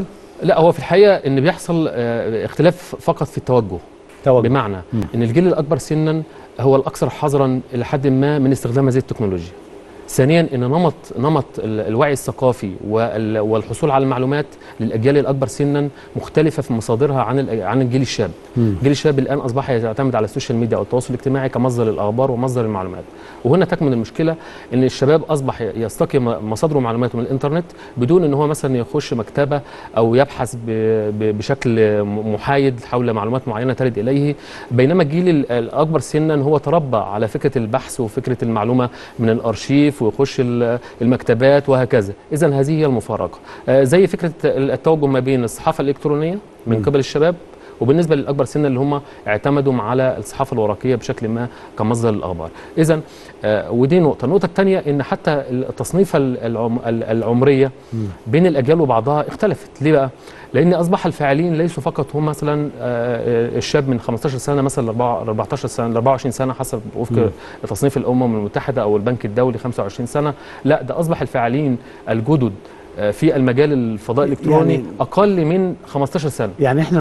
بيحصل؟ لا، هو في الحقيقه ان بيحصل اختلاف فقط في التوجه. بمعنى ان الجيل الاكبر سنا هو الاكثر حذرا الى حد ما من استخدام هذه التكنولوجيا. ثانيا ان نمط الوعي الثقافي والحصول على المعلومات للاجيال الاكبر سنا مختلفه في مصادرها عن الجيل الشاب. الجيل الشاب الان اصبح يعتمد على السوشيال ميديا او التواصل الاجتماعي كمصدر للاخبار ومصدر المعلومات، وهنا تكمن المشكله ان الشباب اصبح يستقي مصادره ومعلوماته من الانترنت بدون ان هو مثلا يخش مكتبه او يبحث بشكل محايد حول معلومات معينه ترد اليه، بينما الجيل الاكبر سنا هو تربى على فكره البحث وفكره المعلومه من الارشيف ويخش المكتبات وهكذا. إذن هذه هي المفارقة، زي فكرة التوجه ما بين الصحافة الإلكترونية من قبل الشباب وبالنسبة للأكبر سنا اللي هم اعتمدوا على الصحافة الورقية بشكل ما كمصدر للأخبار. إذن ودي نقطة. النقطة الثانية إن حتى التصنيف العمرية بين الأجيال وبعضها اختلفت. ليه بقى؟ لأن أصبح الفاعلين ليسوا فقط هم مثلا الشاب من 15 سنة مثلا 14 سنة 24 سنة حسب وفق تصنيف الأمم المتحدة أو البنك الدولي 25 سنة، لا ده أصبح الفاعلين الجدد في المجال الفضاء الإلكتروني يعني أقل من 15 سنة. يعني احنا